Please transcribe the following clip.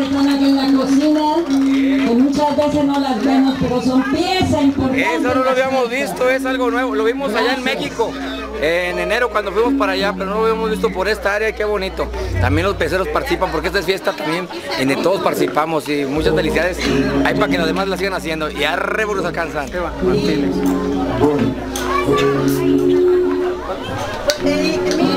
que están aquí en la cocina, que muchas veces no las vemos, pero son piezas importantes. Eso no lo habíamos visto, es algo nuevo, lo vimos allá en México, en enero cuando fuimos para allá, pero no lo habíamos visto por esta área, qué bonito. También los peceros participan, porque esta es fiesta también, en donde todos participamos, y muchas felicidades hay para que los demás la sigan haciendo, y arre los alcanzan. Sí.